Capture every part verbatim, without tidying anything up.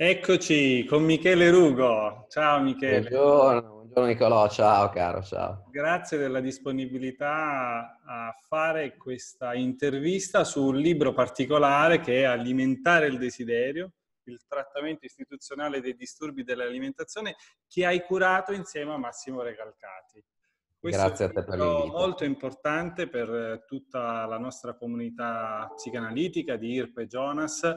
Eccoci con Michele Rugo. Ciao Michele. Buongiorno, buongiorno Nicolò, ciao caro, ciao. Grazie della disponibilità a fare questa intervista su un libro particolare che è Alimentare il desiderio, il trattamento istituzionale dei disturbi dell'alimentazione, che hai curato insieme a Massimo Recalcati. Questo Grazie a te per l'invito. È un libro molto importante per tutta la nostra comunità psicanalitica di I R P e Jonas,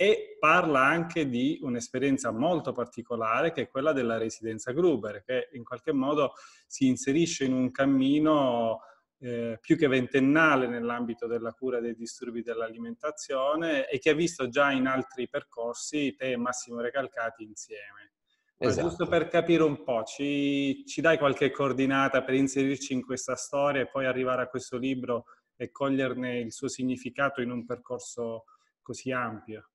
e parla anche di un'esperienza molto particolare che è quella della Residenza Gruber, che in qualche modo si inserisce in un cammino eh, più che ventennale nell'ambito della cura dei disturbi dell'alimentazione e che ha visto già in altri percorsi te e Massimo Recalcati insieme. Esatto. Ma giusto per capire un po', ci, ci dai qualche coordinata per inserirci in questa storia e poi arrivare a questo libro e coglierne il suo significato in un percorso così ampio?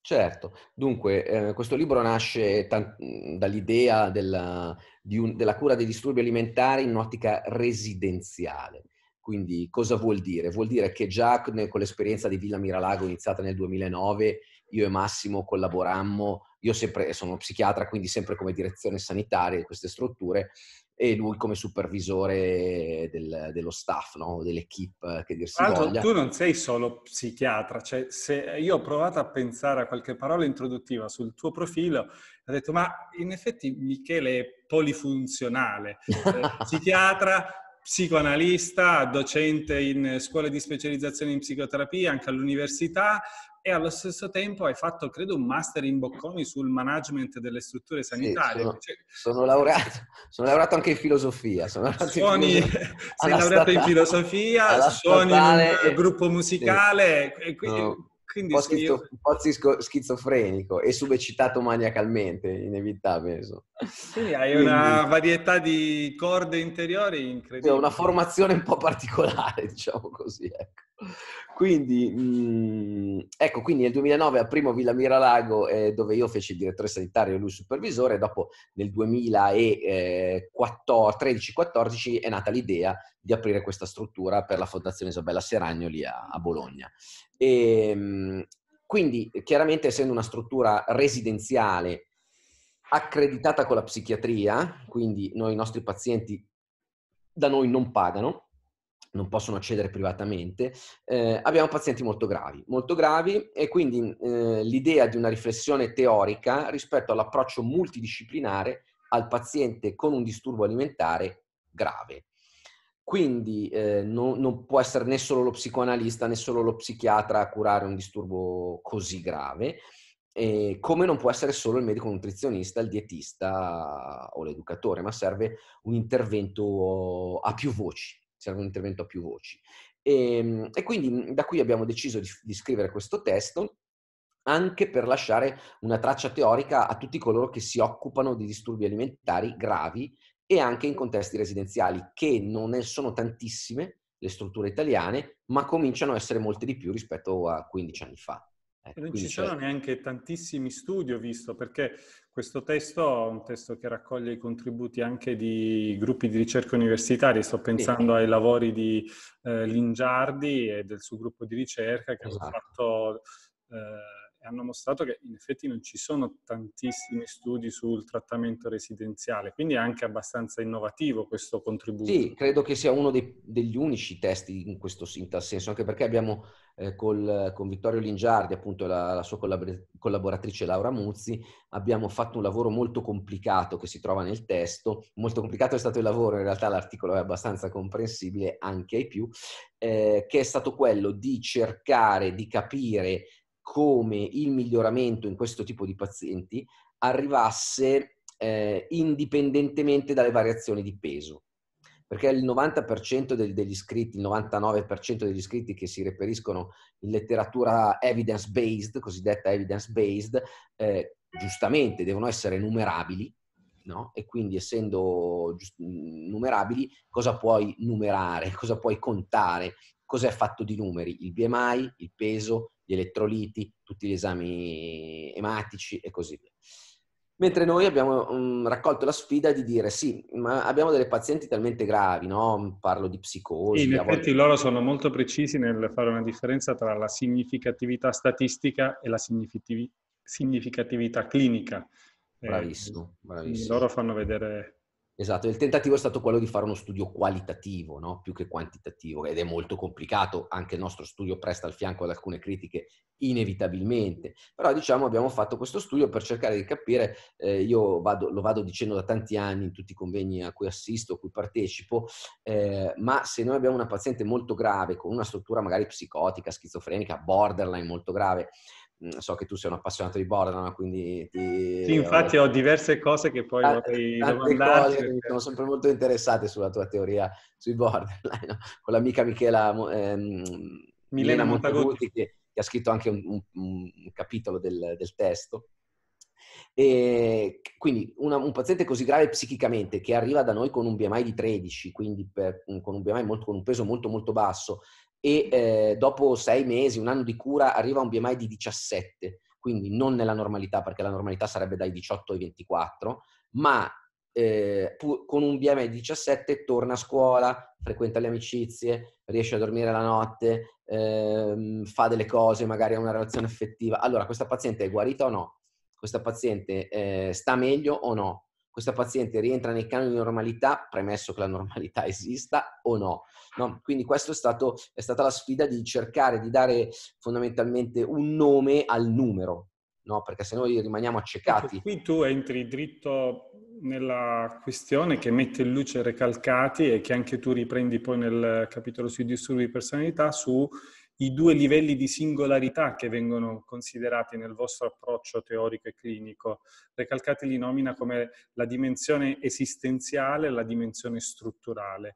Certo, dunque eh, questo libro nasce dall'idea della, della cura dei disturbi alimentari in un'ottica residenziale. Quindi cosa vuol dire? Vuol dire che già con, con l'esperienza di Villa Miralago iniziata nel duemilanove io e Massimo collaborammo, io sempre sono psichiatra, quindi sempre come direzione sanitaria di queste strutture e lui come supervisore del, dello staff, no? Dell'equipe che dir si voglia. Tu non sei solo psichiatra, cioè se io ho provato a pensare a qualche parola introduttiva sul tuo profilo, ho detto ma in effetti Michele è polifunzionale, eh, psichiatra, psicoanalista, docente in scuole di specializzazione in psicoterapia, anche all'università, e allo stesso tempo hai fatto, credo, un master in Bocconi sul management delle strutture sanitarie. Sì, sono, cioè, sono laureato, sono laureato anche in filosofia. Sono laureato suoni, in filosofia. Sei laureato in filosofia, suoni in un gruppo musicale, sì. E quindi... No. Quindi un po', schizo, io... un po' schizofrenico e subeccitato maniacalmente, inevitabile. Sì, hai Quindi, una varietà di corde interiori incredibile. Una formazione un po' particolare, diciamo così. Ecco. Quindi, mh, ecco, quindi nel duemilanove al primo Villa Miralago, eh, dove io feci il direttore sanitario e lui il supervisore, dopo nel duemilatredici quattordici è nata l'idea di aprire questa struttura per la Fondazione Isabella Seragno lì a, a Bologna. E, quindi chiaramente essendo una struttura residenziale accreditata con la psichiatria, quindi noi, i nostri pazienti da noi non pagano, non possono accedere privatamente, eh, abbiamo pazienti molto gravi, molto gravi e quindi eh, l'idea di una riflessione teorica rispetto all'approccio multidisciplinare al paziente con un disturbo alimentare grave. Quindi eh, non, non può essere né solo lo psicoanalista né solo lo psichiatra a curare un disturbo così grave, eh, come non può essere solo il medico nutrizionista, il dietista o l'educatore, ma serve un intervento a più voci. Serve un intervento a più voci. E, e quindi da qui abbiamo deciso di, di scrivere questo testo anche per lasciare una traccia teorica a tutti coloro che si occupano di disturbi alimentari gravi e anche in contesti residenziali, che non è, sono tantissime le strutture italiane, ma cominciano a essere molte di più rispetto a quindici anni fa. Eh, non ci sono neanche tantissimi studi, ho visto, perché questo testo è un testo che raccoglie i contributi anche di gruppi di ricerca universitari. Sto pensando sì. ai lavori di eh, Lingiardi e del suo gruppo di ricerca che esatto. hanno fatto... Eh, hanno mostrato che in effetti non ci sono tantissimi studi sul trattamento residenziale, quindi è anche abbastanza innovativo questo contributo. Sì, credo che sia uno dei, degli unici testi in questo in tal senso, anche perché abbiamo eh, col, con Vittorio Lingiardi, appunto la, la sua collaboratrice Laura Muzzi, abbiamo fatto un lavoro molto complicato che si trova nel testo, molto complicato è stato il lavoro, in realtà l'articolo è abbastanza comprensibile anche ai più, eh, che è stato quello di cercare di capire come il miglioramento in questo tipo di pazienti arrivasse eh, indipendentemente dalle variazioni di peso. Perché il novanta per cento del, degli iscritti, il novantanove per cento degli iscritti che si reperiscono in letteratura evidence-based, cosiddetta evidence-based, eh, giustamente devono essere numerabili, no? E quindi essendo numerabili, cosa puoi numerare, cosa puoi contare, cos'è fatto di numeri? Il B M I, il peso, gli elettroliti, tutti gli esami ematici e così via. Mentre noi abbiamo um, raccolto la sfida di dire sì, ma abbiamo delle pazienti talmente gravi, no? Parlo di psicosi. Sì, in effetti loro sono molto precisi nel fare una differenza tra la significatività statistica e la significatività significatività clinica. Bravissimo, bravissimo. Loro fanno vedere... Esatto, il tentativo è stato quello di fare uno studio qualitativo, no? Più che quantitativo, ed è molto complicato, anche il nostro studio presta al fianco ad alcune critiche inevitabilmente, però diciamo abbiamo fatto questo studio per cercare di capire, eh, io vado, lo vado dicendo da tanti anni in tutti i convegni a cui assisto, a cui partecipo, eh, ma se noi abbiamo una paziente molto grave, con una struttura magari psicotica, schizofrenica, borderline molto grave, so che tu sei un appassionato di borderline, quindi ti... Sì, infatti ho diverse cose che poi vorrei domandarti. Perché... Sono sempre molto interessate sulla tua teoria sui borderline, no? Con l'amica Michela eh, Milena Montagotti, che, che ha scritto anche un, un, un capitolo del, del testo. E quindi una, un paziente così grave psichicamente che arriva da noi con un B M I di tredici, quindi per, con un B M I molto, con un peso molto molto basso, e eh, dopo sei mesi, un anno di cura, arriva a un B M I di diciassette, quindi non nella normalità, perché la normalità sarebbe dai diciotto ai ventiquattro, ma eh, pur, con un B M I di diciassette torna a scuola, frequenta le amicizie, riesce a dormire la notte, eh, fa delle cose, magari ha una relazione affettiva. Allora, questa paziente è guarita o no? Questa paziente eh, sta meglio o no? Questa paziente rientra nei canoni di normalità, premesso che la normalità esista o no? No? Quindi questa è, stato, è stata la sfida di cercare di dare fondamentalmente un nome al numero, no? Perché se noi rimaniamo accecati... Qui tu entri dritto nella questione che mette in luce Recalcati e che anche tu riprendi poi nel capitolo sui disturbi di personalità, su i due livelli di singolarità che vengono considerati nel vostro approccio teorico e clinico. Recalcati li nomina come la dimensione esistenziale e la dimensione strutturale.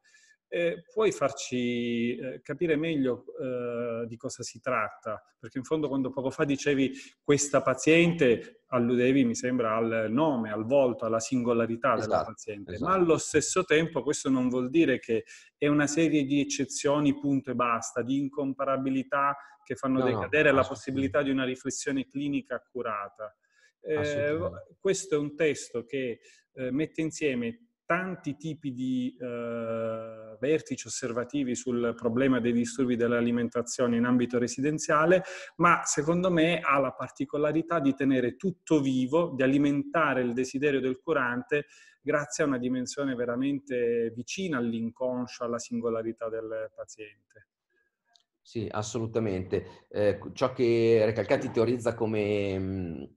Eh, puoi farci eh, capire meglio eh, di cosa si tratta? Perché in fondo quando poco fa dicevi questa paziente, alludevi mi sembra al nome, al volto, alla singolarità esatto, della paziente, esatto. Ma allo stesso tempo questo non vuol dire che è una serie di eccezioni, punto e basta, di incomparabilità che fanno no, decadere no, la possibilità di una riflessione clinica accurata. Eh, questo è un testo che eh, mette insieme tanti tipi di eh, vertici osservativi sul problema dei disturbi dell'alimentazione in ambito residenziale, ma secondo me ha la particolarità di tenere tutto vivo, di alimentare il desiderio del curante grazie a una dimensione veramente vicina all'inconscio, alla singolarità del paziente. Sì, assolutamente. Eh, ciò che Recalcati teorizza come mh,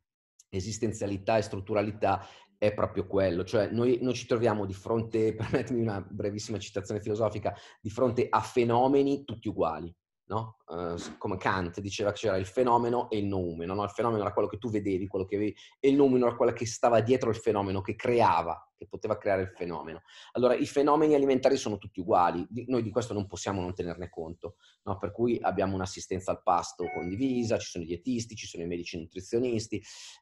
esistenzialità e strutturalità è proprio quello, cioè noi, noi ci troviamo di fronte, permettimi una brevissima citazione filosofica, di fronte a fenomeni tutti uguali, no? Uh, come Kant diceva che c'era il fenomeno e il noumeno, no? Il fenomeno era quello che tu vedevi, quello che avevi, e il noumeno era quello che stava dietro il fenomeno, che creava, che poteva creare il fenomeno. Allora, i fenomeni alimentari sono tutti uguali, noi di questo non possiamo non tenerne conto, no? Per cui abbiamo un'assistenza al pasto condivisa, ci sono i dietisti, ci sono i medici nutrizionisti,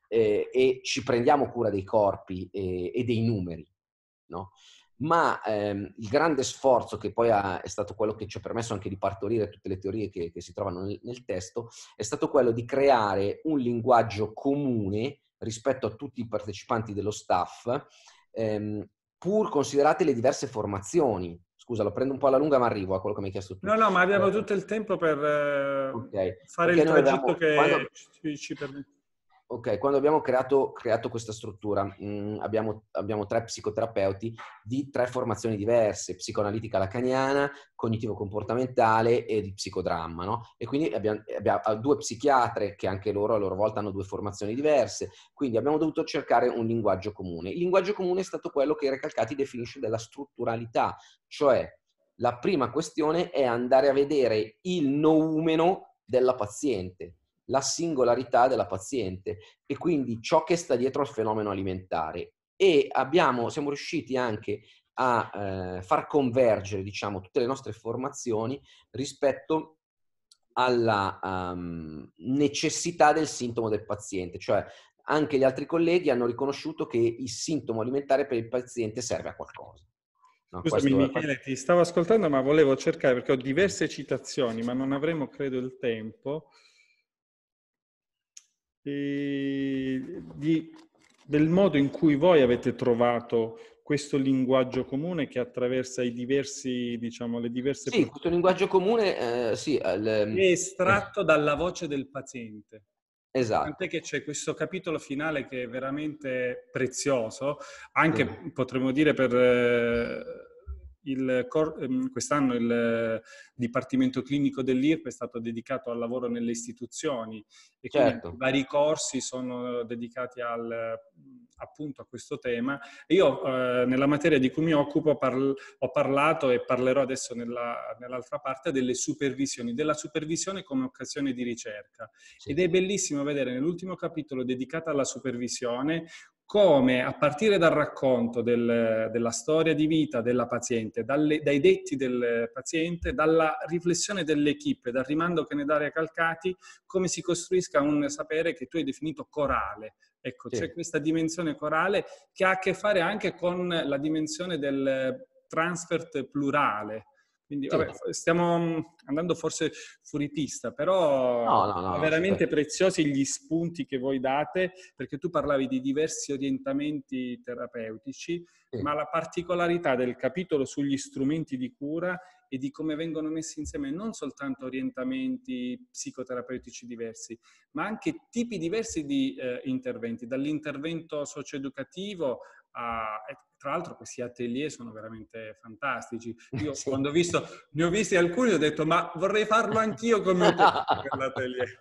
eh, e ci prendiamo cura dei corpi eh, e dei numeri, no? Ma ehm, il grande sforzo, che poi ha, è stato quello che ci ha permesso anche di partorire tutte le teorie che, che si trovano nel, nel testo, è stato quello di creare un linguaggio comune rispetto a tutti i partecipanti dello staff, ehm, pur considerate le diverse formazioni. Scusa, lo prendo un po' alla lunga, ma arrivo a quello che mi hai chiesto tu. No, no, ma abbiamo eh, tutto il tempo per eh, okay. fare Perché il tragitto che quando... ci, ci permette. Ok, quando abbiamo creato, creato questa struttura mh, abbiamo, abbiamo tre psicoterapeuti di tre formazioni diverse, psicoanalitica lacaniana, cognitivo-comportamentale e di psicodramma, no? E quindi abbiamo, abbiamo due psichiatre che anche loro a loro volta hanno due formazioni diverse, quindi abbiamo dovuto cercare un linguaggio comune. Il linguaggio comune è stato quello che Recalcati definisce della strutturalità, cioè la prima questione è andare a vedere il noumeno della paziente, la singolarità della paziente e quindi ciò che sta dietro al fenomeno alimentare, e abbiamo, siamo riusciti anche a eh, far convergere, diciamo, tutte le nostre formazioni rispetto alla um, necessità del sintomo del paziente, cioè anche gli altri colleghi hanno riconosciuto che il sintomo alimentare per il paziente serve a qualcosa. No, Scusami Michele, è... ti stavo ascoltando ma volevo cercare, perché ho diverse citazioni ma non avremo credo il tempo. E di, del modo in cui voi avete trovato questo linguaggio comune che attraversa i diversi, diciamo, le diverse... Sì, questo linguaggio comune, eh, sì... Al... è estratto dalla voce del paziente. Esatto. Tant'è che c'è questo capitolo finale che è veramente prezioso, anche sì. potremmo dire per eh, il cor- quest'anno il eh, Dipartimento Clinico dell'I R P è stato dedicato al lavoro nelle istituzioni e certo. quindi vari corsi sono dedicati al, appunto a questo tema. Io eh, nella materia di cui mi occupo parl- ho parlato e parlerò adesso nella, nell'altra parte delle supervisioni, della supervisione come occasione di ricerca. Sì. Ed è bellissimo vedere nell'ultimo capitolo dedicato alla supervisione come a partire dal racconto del, della storia di vita della paziente, dalle, dai detti del paziente, dalla riflessione dell'equipe, dal rimando che ne dà Recalcati, come si costruisca un sapere che tu hai definito corale. Ecco, sì. c'è questa dimensione corale che ha a che fare anche con la dimensione del transfert plurale. Quindi sì. vabbè, stiamo andando forse fuori pista, però no, no, no, veramente no. preziosi gli spunti che voi date, perché tu parlavi di diversi orientamenti terapeutici, sì. ma la particolarità del capitolo sugli strumenti di cura e di come vengono messi insieme non soltanto orientamenti psicoterapeutici diversi, ma anche tipi diversi di eh, interventi, dall'intervento socioeducativo a... Tra l'altro questi atelier sono veramente fantastici. Io sì. quando ho visto, ne ho visti alcuni ho detto ma vorrei farlo anch'io come l'atelier.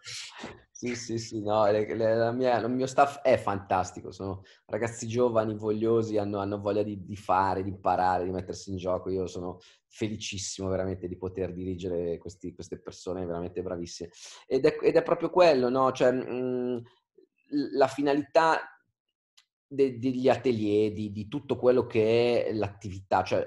Sì, sì, sì, no, le, le, la mia, il mio staff è fantastico, sono ragazzi giovani, vogliosi, hanno, hanno voglia di, di fare, di imparare, di mettersi in gioco. Io sono felicissimo veramente di poter dirigere questi, queste persone veramente bravissime. Ed è, ed è proprio quello, no? Cioè, mh, la finalità... degli atelier, di, di tutto quello che è l'attività, cioè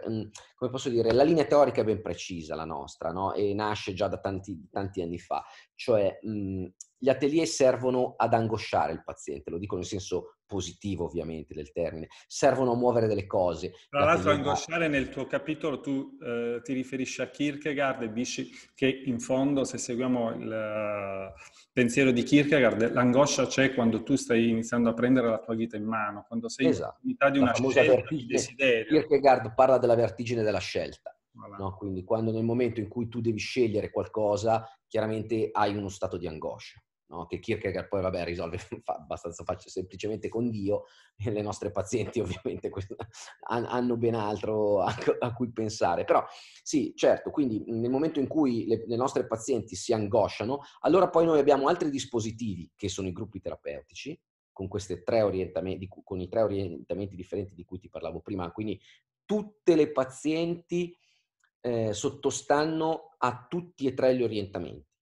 come posso dire, la linea teorica è ben precisa la nostra, no? E nasce già da tanti, tanti anni fa, cioè mh, gli atelier servono ad angosciare il paziente, lo dico nel senso positivo ovviamente del termine, servono a muovere delle cose. Tra l'altro angosciare nel tuo capitolo tu eh, ti riferisci a Kierkegaard e dici che in fondo se seguiamo il... pensiero di Kierkegaard, l'angoscia c'è quando tu stai iniziando a prendere la tua vita in mano, quando sei esatto. in unità di una scelta, di desiderio. Kierkegaard parla della vertigine della scelta, voilà. No? Quindi quando nel momento in cui tu devi scegliere qualcosa, chiaramente hai uno stato di angoscia, no? Che Kierkegaard poi vabbè risolve abbastanza facile, semplicemente con Dio, e le nostre pazienti ovviamente questo, hanno ben altro a cui pensare, però sì certo, quindi nel momento in cui le, le nostre pazienti si angosciano, allora poi noi abbiamo altri dispositivi che sono i gruppi terapeutici con, queste tre orientamenti, con i tre orientamenti differenti di cui ti parlavo prima, quindi tutte le pazienti eh, sottostanno a tutti e tre gli orientamenti.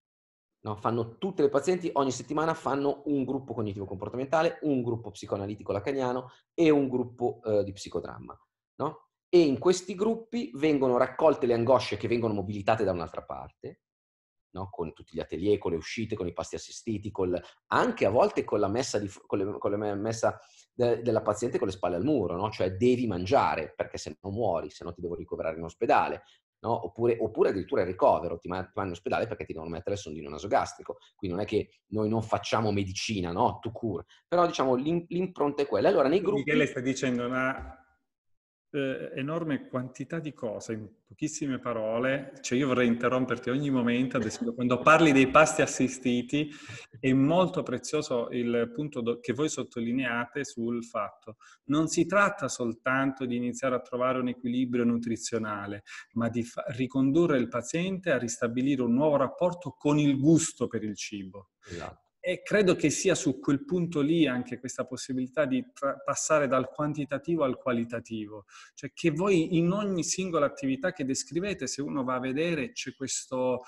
No, fanno tutte le pazienti, ogni settimana fanno un gruppo cognitivo-comportamentale, un gruppo psicoanalitico-lacaniano e un gruppo eh, di psicodramma, no? E in questi gruppi vengono raccolte le angosce che vengono mobilitate da un'altra parte, no? Con tutti gli atelier, con le uscite, con i pasti assistiti, col, anche a volte con la messa, di, con le, con la messa de, della paziente con le spalle al muro, no? Cioè devi mangiare perché se no muori, se no ti devo ricoverare in ospedale. No? Oppure, oppure addirittura il ricovero, ti vanno in ospedale perché ti devono mettere il sondino nasogastrico, quindi non è che noi non facciamo medicina, no? To cure, però diciamo l'im- l'impronta è quella. Allora nei gruppi... Michele sta dicendo una eh, enorme quantità di cose in pochissime parole, cioè io vorrei interromperti ogni momento, ad esempio quando parli dei pasti assistiti è molto prezioso il punto do- che voi sottolineate sul fatto non si tratta soltanto di iniziare a trovare un equilibrio nutrizionale, ma di fa- ricondurre il paziente a ristabilire un nuovo rapporto con il gusto per il cibo. Esatto. E credo che sia su quel punto lì anche questa possibilità di tra- passare dal quantitativo al qualitativo. Cioè che voi in ogni singola attività che descrivete, se uno va a vedere, c'è questo,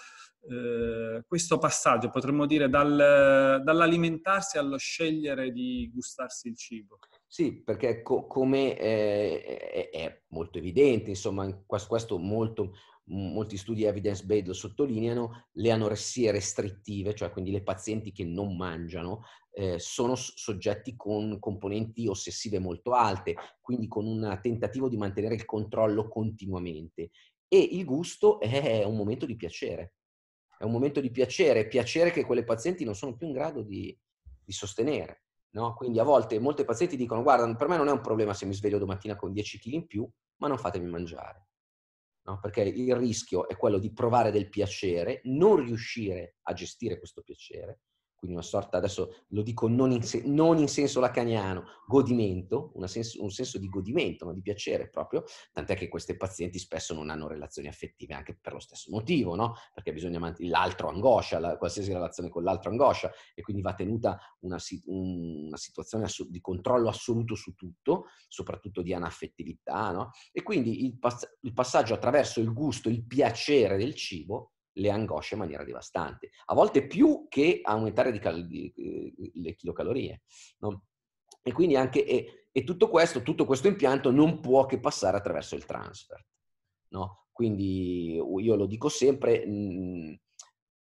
eh, questo passaggio, potremmo dire, dal, dall'alimentarsi allo scegliere di gustarsi il cibo. Sì, perché co- come eh, è, è molto evidente, insomma, questo molto... molti studi evidence-based lo sottolineano, le anoressie restrittive, cioè quindi le pazienti che non mangiano, eh, sono soggetti con componenti ossessive molto alte, quindi con un tentativo di mantenere il controllo continuamente. E il gusto è un momento di piacere, è un momento di piacere, piacere che quelle pazienti non sono più in grado di, di sostenere. No? Quindi a volte molte pazienti dicono guarda, per me non è un problema se mi sveglio domattina con dieci chili in più, ma non fatemi mangiare. No? Perché il rischio è quello di provare del piacere, non riuscire a gestire questo piacere, quindi una sorta, adesso lo dico non in, se, non in senso lacaniano, godimento, una senso, un senso di godimento, ma di piacere proprio, tant'è che queste pazienti spesso non hanno relazioni affettive anche per lo stesso motivo, no? Perché bisogna mantenere l'altro angoscia, la, qualsiasi relazione con l'altro angoscia, e quindi va tenuta una, una situazione di controllo assoluto su tutto, soprattutto di anaffettività, no? E quindi il, pass- il passaggio attraverso il gusto, il piacere del cibo, le angosce in maniera devastante, a volte più che aumentare di cal- di, eh, le chilocalorie, no? E quindi anche e, e tutto questo, tutto questo impianto non può che passare attraverso il transfer, no? Quindi io lo dico sempre, mh,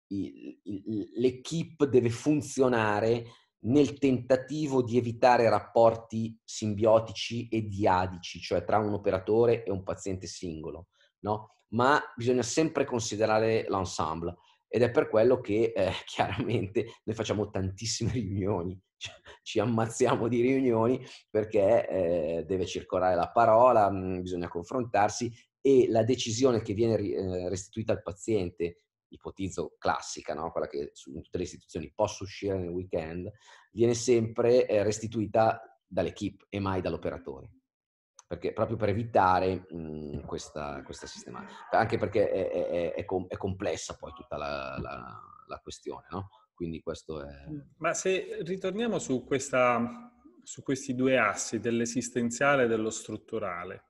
il, il, l'equipe deve funzionare nel tentativo di evitare rapporti simbiotici e diadici, cioè tra un operatore e un paziente singolo, no? Ma bisogna sempre considerare l'ensemble, ed è per quello che eh, chiaramente noi facciamo tantissime riunioni, ci ammazziamo di riunioni, perché eh, deve circolare la parola, mh, bisogna confrontarsi, e la decisione che viene eh, restituita al paziente, ipotizzo classica, no? Quella che in tutte le istituzioni posso uscire nel weekend, viene sempre eh, restituita dall'equipe e mai dall'operatore. Perché, proprio per evitare mh, questa, questa sistematica, anche perché è, è, è, com- è complessa poi tutta la, la, la questione, no? Quindi questo è... Ma se ritorniamo su, questa, su questi due assi, dell'esistenziale e dello strutturale,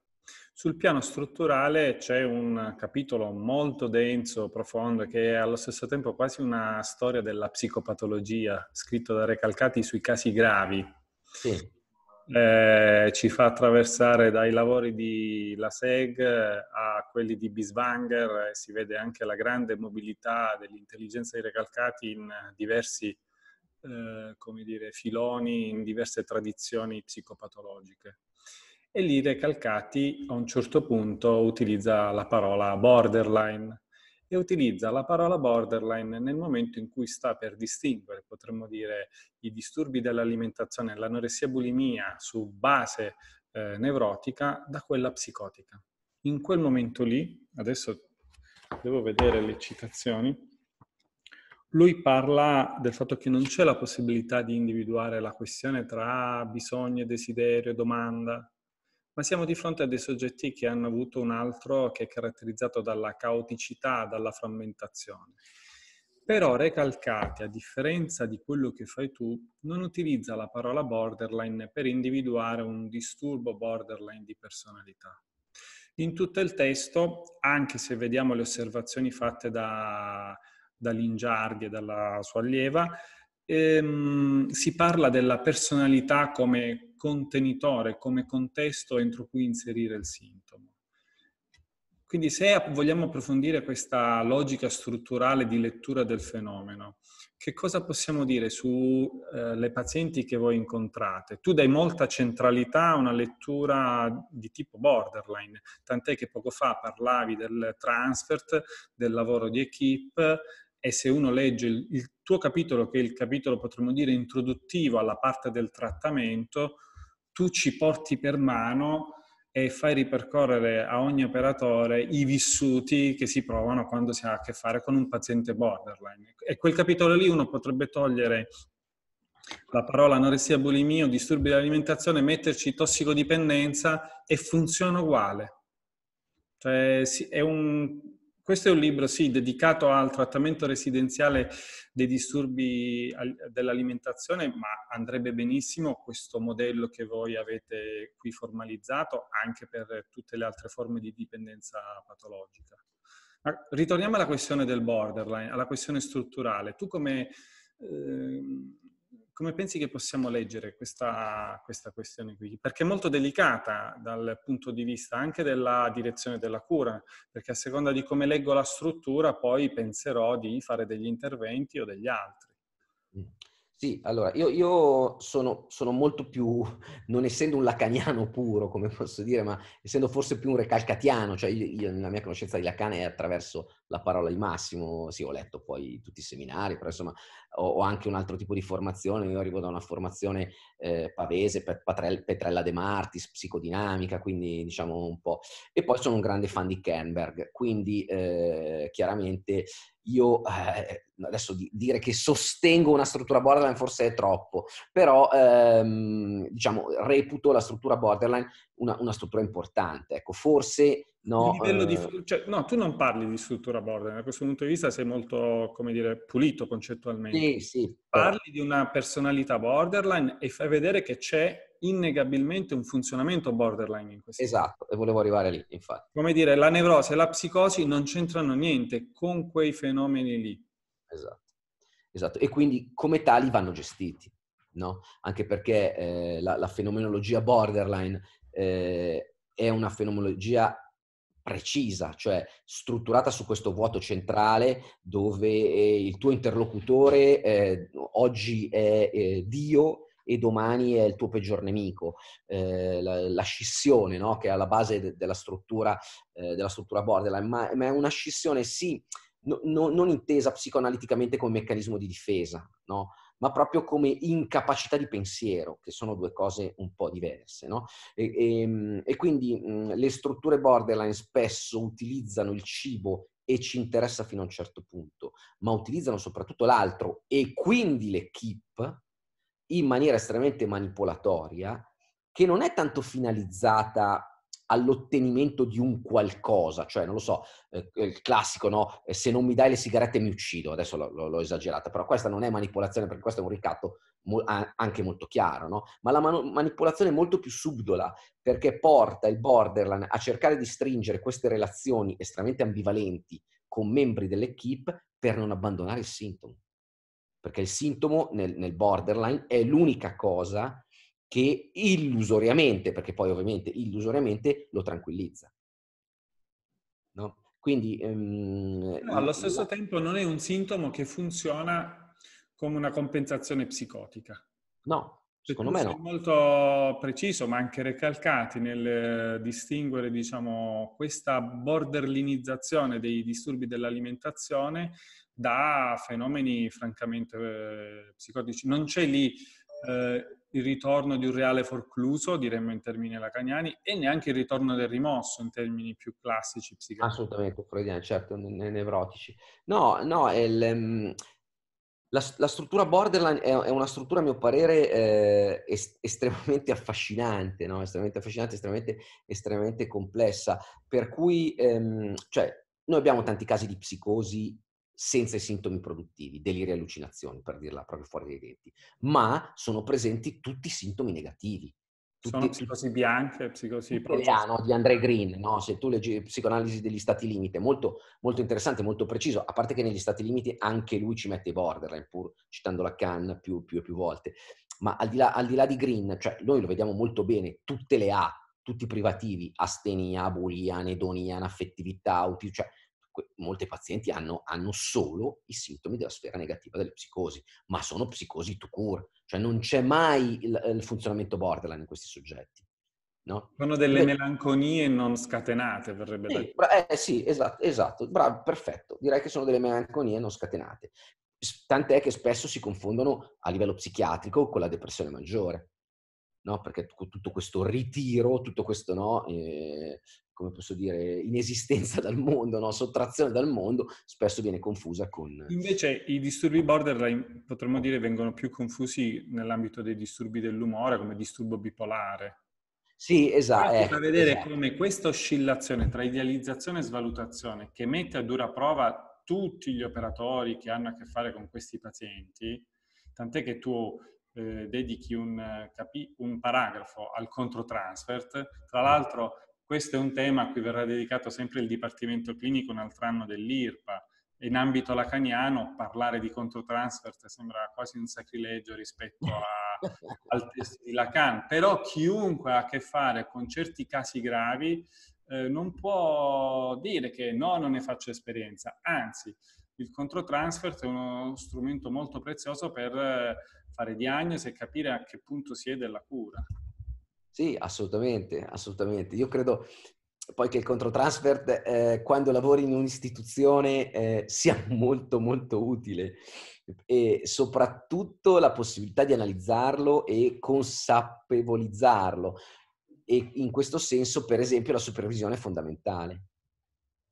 sul piano strutturale c'è un capitolo molto denso, profondo, che è allo stesso tempo quasi una storia della psicopatologia, scritto da Recalcati sui casi gravi. Sì. Eh, ci fa attraversare dai lavori di Laseg a quelli di Biswanger, e si vede anche la grande mobilità dell'intelligenza di Recalcati in diversi eh, come dire, filoni, in diverse tradizioni psicopatologiche. E lì Recalcati a un certo punto utilizza la parola borderline, e utilizza la parola borderline nel momento in cui sta per distinguere, potremmo dire, i disturbi dell'alimentazione e l'anoressia bulimia su base eh, nevrotica da quella psicotica. In quel momento lì, adesso devo vedere le citazioni, lui parla del fatto che non c'è la possibilità di individuare la questione tra bisogno, desiderio, domanda, ma siamo di fronte a dei soggetti che hanno avuto un altro che è caratterizzato dalla caoticità, dalla frammentazione. Però Recalcati, a differenza di quello che fai tu, non utilizza la parola borderline per individuare un disturbo borderline di personalità. In tutto il testo, anche se vediamo le osservazioni fatte da, da Lingiardi e dalla sua allieva, ehm, si parla della personalità come contenitore, come contesto entro cui inserire il sintomo. Quindi se vogliamo approfondire questa logica strutturale di lettura del fenomeno, che cosa possiamo dire sulle eh, pazienti che voi incontrate? Tu dai molta centralità a una lettura di tipo borderline, tant'è che poco fa parlavi del transfert, del lavoro di equipe, e se uno legge il, il tuo capitolo, che è il capitolo, potremmo dire, introduttivo alla parte del trattamento, tu ci porti per mano e fai ripercorrere a ogni operatore i vissuti che si provano quando si ha a che fare con un paziente borderline. E quel capitolo lì uno potrebbe togliere la parola anoressia, bulimia o disturbi dell'alimentazione, metterci tossicodipendenza, e funziona uguale. Cioè è un... Questo è un libro, sì, dedicato al trattamento residenziale dei disturbi dell'alimentazione, ma andrebbe benissimo questo modello che voi avete qui formalizzato anche per tutte le altre forme di dipendenza patologica. Ma ritorniamo alla questione del borderline, alla questione strutturale. Tu come, eh, come pensi che possiamo leggere questa, questa questione qui? Perché è molto delicata dal punto di vista anche della direzione della cura, perché a seconda di come leggo la struttura poi penserò di fare degli interventi o degli altri. Sì, allora, io, io sono, sono molto più, non essendo un lacaniano puro, come posso dire, ma essendo forse più un recalcatiano, cioè io, io, la mia conoscenza di Lacan è attraverso la parola di Massimo, sì, ho letto poi tutti i seminari, però insomma ho, ho anche un altro tipo di formazione, io arrivo da una formazione eh, pavese, Petrella de Martis, psicodinamica, quindi diciamo un po', e poi sono un grande fan di Kernberg, quindi eh, chiaramente io eh, adesso di, dire che sostengo una struttura borderline forse è troppo, però ehm, diciamo reputo la struttura borderline una, una struttura importante, ecco, forse no, livello eh... di, cioè, no, tu non parli di struttura borderline, da questo punto di vista sei molto, come dire, pulito concettualmente. Sì, sì, parli però di una personalità borderline e fai vedere che c'è innegabilmente un funzionamento borderline in questo. Esatto, e volevo arrivare lì, infatti. Come dire, la nevrosi e la psicosi non c'entrano niente con quei fenomeni lì. Esatto, esatto. E quindi come tali vanno gestiti, no? Anche perché eh, la, la fenomenologia borderline eh, è una fenomenologia precisa, cioè strutturata su questo vuoto centrale dove il tuo interlocutore eh, oggi è eh, Dio e domani è il tuo peggior nemico, eh, la, la scissione, no? Che è alla base de, della struttura eh, della struttura borderline, ma, ma è una scissione sì, no, no, non intesa psicoanaliticamente come meccanismo di difesa, no? Ma proprio come incapacità di pensiero, che sono due cose un po' diverse, no? E, e, e quindi mh, le strutture borderline spesso utilizzano il cibo e ci interessa fino a un certo punto, ma utilizzano soprattutto l'altro e quindi l'equipe in maniera estremamente manipolatoria, che non è tanto finalizzata all'ottenimento di un qualcosa, cioè non lo so, eh, il classico, no? Eh, se non mi dai le sigarette mi uccido, adesso l'ho esagerata, però questa non è manipolazione, perché questo è un ricatto mo- anche molto chiaro, no? Ma la man- manipolazione è molto più subdola, perché porta il borderline a cercare di stringere queste relazioni estremamente ambivalenti con membri dell'equipe per non abbandonare il sintomo. Perché il sintomo nel, nel borderline è l'unica cosa che illusoriamente, perché poi ovviamente illusoriamente, lo tranquillizza. No? Quindi um, no, allo stesso la... tempo non è un sintomo che funziona come una compensazione psicotica. No, secondo me no. Sei molto preciso, ma anche Recalcati nel distinguere, diciamo, questa borderlinizzazione dei disturbi dell'alimentazione da fenomeni francamente eh, psicotici. Non c'è lì eh, il ritorno di un reale forcluso, diremmo in termini lacaniani, e neanche il ritorno del rimosso in termini più classici psichiatri. Assolutamente, freudiani, certo, ne- nevrotici. No, no, il, um, la, la struttura borderline è, è una struttura, a mio parere, eh, est- estremamente affascinante, no? Estremamente affascinante, estremamente, estremamente complessa, per cui ehm, cioè, noi abbiamo tanti casi di psicosi senza i sintomi produttivi, deliri e allucinazioni, per dirla proprio fuori dai denti, ma sono presenti tutti i sintomi negativi. Tutti, sono psicosi bianche, psicosi... Petrella, di Andre Green, no? Se tu leggi Psicoanalisi degli stati limite, molto, molto interessante, molto preciso, a parte che negli stati limite anche lui ci mette i borderline, pur citando la Kant più e più, più volte. Ma al di, là, al di là di Green, cioè noi lo vediamo molto bene, tutte le A, tutti i privativi, astenia, bulia, anedonia, affettività, autismo, cioè molte pazienti hanno, hanno solo i sintomi della sfera negativa delle psicosi, ma sono psicosi tout court, cioè non c'è mai il, il funzionamento borderline in questi soggetti, no? Sono delle eh, melanconie non scatenate, verrebbe sì, da dire. Eh, sì, esatto, esatto, bravo, perfetto, direi che sono delle melanconie non scatenate, tant'è che spesso si confondono a livello psichiatrico con la depressione maggiore, no? Perché tutto questo ritiro, tutto questo, no? Eh, come posso dire, inesistenza dal mondo, no? Sottrazione dal mondo, spesso viene confusa con... Invece i disturbi borderline, potremmo dire, vengono più confusi nell'ambito dei disturbi dell'umore, come disturbo bipolare. Sì, esatto. Eh, per vedere esatto. Come questa oscillazione tra idealizzazione e svalutazione, che mette a dura prova tutti gli operatori che hanno a che fare con questi pazienti, tant'è che tu... Eh, dedichi un, capi- un paragrafo al controtransfert. Tra l'altro questo è un tema a cui verrà dedicato sempre il Dipartimento Clinico un altro anno dell'I R P A. In ambito lacaniano parlare di controtransfert sembra quasi un sacrilegio rispetto a, al testo di Lacan, però chiunque ha a che fare con certi casi gravi eh, non può dire che no, non ne faccio esperienza, anzi il controtransfert è uno strumento molto prezioso per eh, fare diagnosi e capire a che punto si è della cura. Sì, assolutamente, assolutamente. Io credo poi che il controtransfert, eh, quando lavori in un'istituzione, eh, sia molto, molto utile. E soprattutto la possibilità di analizzarlo e consapevolizzarlo. E in questo senso, per esempio, la supervisione è fondamentale.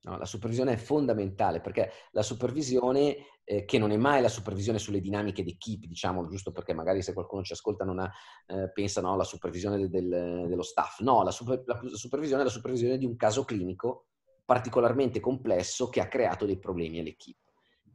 No, la supervisione è fondamentale, perché la supervisione, eh, che non è mai la supervisione sulle dinamiche d'equipe, diciamo, giusto perché magari se qualcuno ci ascolta non ha, eh, pensa no, alla supervisione del, del, dello staff. No, la, super, la supervisione è la supervisione di un caso clinico particolarmente complesso che ha creato dei problemi all'equipe.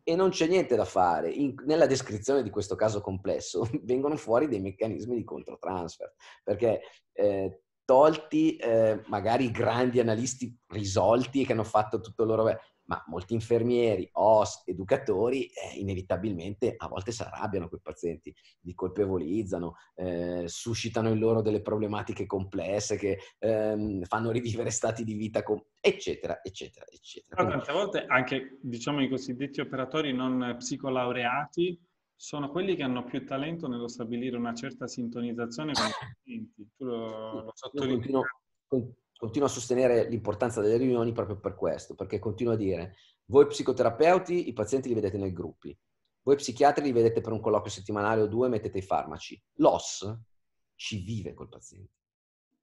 E non c'è niente da fare. In, nella descrizione di questo caso complesso vengono fuori dei meccanismi di controtransfer, perché... Eh, tolti eh, magari i grandi analisti risolti che hanno fatto tutto il loro... ma molti infermieri, O S, educatori, eh, inevitabilmente a volte si arrabbiano quei pazienti, li colpevolizzano, eh, suscitano in loro delle problematiche complesse che ehm, fanno rivivere stati di vita, com- eccetera, eccetera, eccetera. Però tante volte anche, diciamo, i cosiddetti operatori non psicolaureati sono quelli che hanno più talento nello stabilire una certa sintonizzazione con i clienti. Tu lo, lo sottolinei. Continuo, continuo a sostenere l'importanza delle riunioni proprio per questo, perché continuo a dire, voi psicoterapeuti i pazienti li vedete nei gruppi, voi psichiatri li vedete per un colloquio settimanale o due, mettete i farmaci. L'O S ci vive col paziente.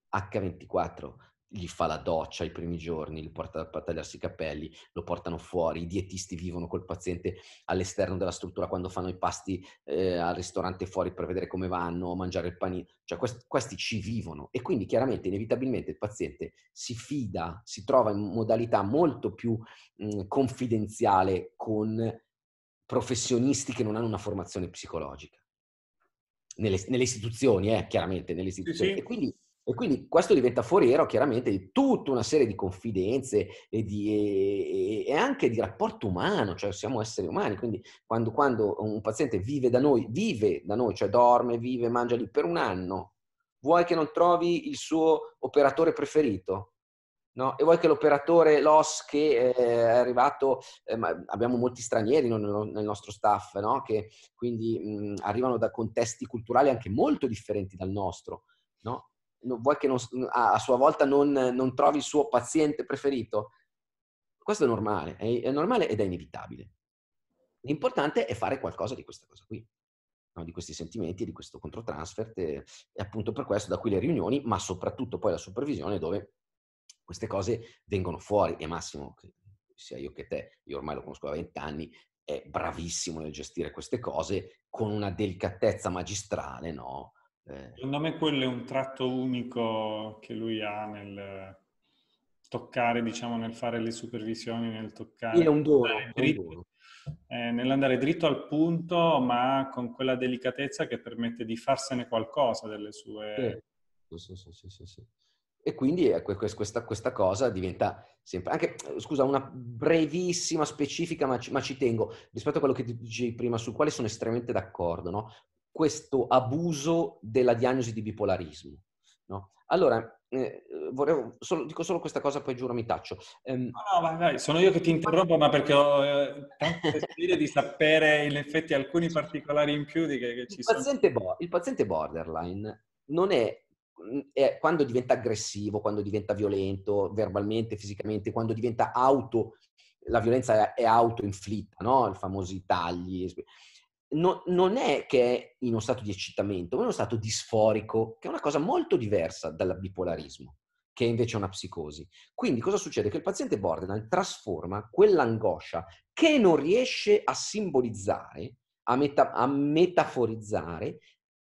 acca ventiquattro gli fa la doccia i primi giorni, li porta a tagliarsi i capelli, lo portano fuori, i dietisti vivono col paziente all'esterno della struttura quando fanno i pasti eh, al ristorante fuori per vedere come vanno, o mangiare il panino, cioè quest- questi ci vivono, e quindi chiaramente inevitabilmente il paziente si fida, si trova in modalità molto più mh, confidenziale con professionisti che non hanno una formazione psicologica. Nelle, nelle istituzioni, eh, chiaramente, nelle istituzioni. Sì, sì. E quindi E quindi questo diventa foriero chiaramente di tutta una serie di confidenze e, di, e, e anche di rapporto umano, cioè siamo esseri umani, quindi quando, quando un paziente vive da noi, vive da noi, cioè dorme, vive, mangia lì per un anno, vuoi che non trovi il suo operatore preferito? No? E vuoi che l'operatore L O S che è arrivato, eh, ma abbiamo molti stranieri nel nostro staff, no? Che quindi mh, arrivano da contesti culturali anche molto differenti dal nostro, no? Vuoi che non, a sua volta non, non trovi il suo paziente preferito? Questo è normale, è, è normale ed è inevitabile. L'importante è fare qualcosa di questa cosa qui, no? Di questi sentimenti, di questo controtransfer, e, e appunto per questo da qui le riunioni, ma soprattutto poi la supervisione dove queste cose vengono fuori. E Massimo, che sia io che te, io ormai lo conosco da vent'anni, è bravissimo nel gestire queste cose con una delicatezza magistrale, no? Secondo me quello è un tratto unico che lui ha nel toccare, diciamo, nel fare le supervisioni, nel toccare, è un dono, dritto, è un dono. Eh, nell'andare dritto al punto, ma con quella delicatezza che permette di farsene qualcosa delle sue... Sì, sì, sì, sì, sì, sì. E quindi questa, questa cosa diventa sempre... Anche, scusa, una brevissima specifica, ma ci, ma ci tengo, rispetto a quello che dicevi prima, sul quale sono estremamente d'accordo, no? Questo abuso della diagnosi di bipolarismo, no? Allora, eh, volevo solo, dico solo questa cosa, poi giuro mi taccio. Um, no, no, vai, vai, sono io che ti interrompo, ma perché ho eh, tanto desiderio di sapere in effetti alcuni particolari in più di che, che ci il sono. Paziente bo- il paziente borderline non è, è quando diventa aggressivo, quando diventa violento, verbalmente, fisicamente, quando diventa auto, la violenza è autoinflitta, no? I famosi tagli... No, non è che è in uno stato di eccitamento, ma è uno stato disforico, che è una cosa molto diversa dal bipolarismo, che è invece una psicosi. Quindi cosa succede? Che il paziente borderline trasforma quell'angoscia che non riesce a simbolizzare, a, meta- a metaforizzare,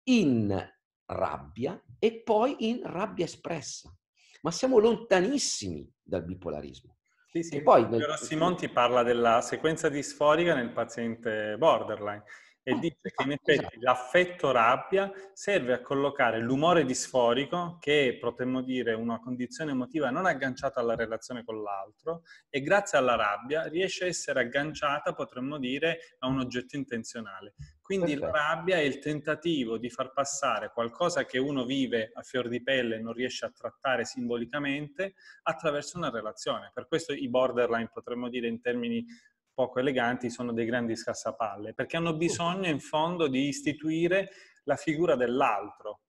in rabbia e poi in rabbia espressa. Ma siamo lontanissimi dal bipolarismo. Sì, sì. E poi nel... Rossi Monti parla della sequenza disforica nel paziente borderline. E dice che in effetti l'affetto rabbia serve a collocare l'umore disforico, che è, potremmo dire, una condizione emotiva non agganciata alla relazione con l'altro, e grazie alla rabbia riesce a essere agganciata, potremmo dire, a un oggetto intenzionale. Quindi okay. La rabbia è il tentativo di far passare qualcosa che uno vive a fior di pelle e non riesce a trattare simbolicamente attraverso una relazione. Per questo i borderline, potremmo dire in termini poco eleganti, sono dei grandi scassapalle, perché hanno bisogno in fondo di istituire la figura dell'altro.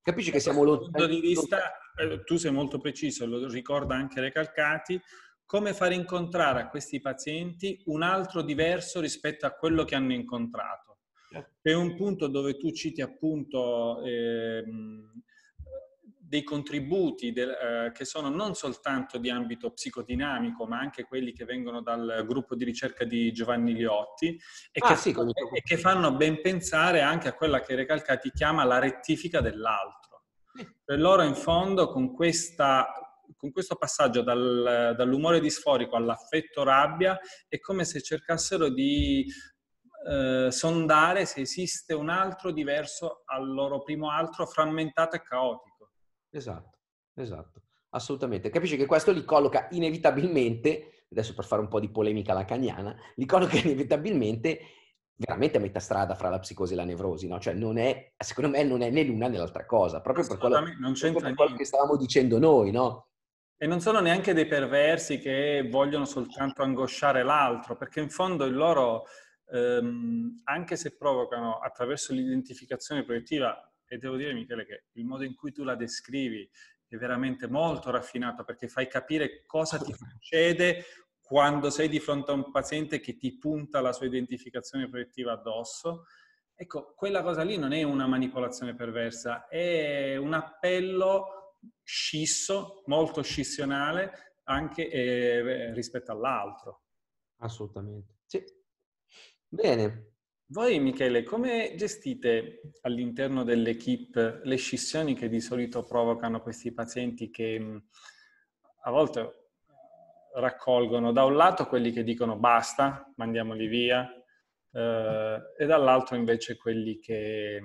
Capisci che siamo lontani? Dal punto di vista, tu sei molto preciso, lo ricorda anche Recalcati, come far incontrare a questi pazienti un altro diverso rispetto a quello che hanno incontrato. È un punto dove tu citi appunto... Ehm, dei contributi del, eh, che sono non soltanto di ambito psicodinamico, ma anche quelli che vengono dal gruppo di ricerca di Giovanni Liotti e, ah, che, sì, e, e che fanno ben pensare anche a quella che Recalcati chiama la rettifica dell'altro. Cioè loro in fondo con, questa, con questo passaggio dal, dall'umore disforico all'affetto rabbia è come se cercassero di Eh, sondare se esiste un altro diverso al loro primo altro, frammentato e caotico. Esatto, esatto, assolutamente. Capisci che questo li colloca inevitabilmente, adesso per fare un po' di polemica lacaniana, li colloca inevitabilmente veramente a metà strada fra la psicosi e la nevrosi, no? Cioè non è, secondo me non è né l'una né l'altra cosa, proprio per quello, non c'entra per quello che stavamo dicendo noi, no? E non sono neanche dei perversi che vogliono soltanto angosciare l'altro, perché in fondo il loro... Um, anche se provocano attraverso l'identificazione proiettiva, e devo dire, Michele, che il modo in cui tu la descrivi è veramente molto raffinato, perché fai capire cosa ti succede quando sei di fronte a un paziente che ti punta la sua identificazione proiettiva addosso. Ecco, quella cosa lì non è una manipolazione perversa, è un appello scisso, molto scissionale anche eh, rispetto all'altro. Assolutamente, sì. Bene. Voi, Michele, come gestite all'interno dell'equipe le scissioni che di solito provocano questi pazienti che a volte raccolgono da un lato quelli che dicono basta, mandiamoli via, eh, e dall'altro invece quelli che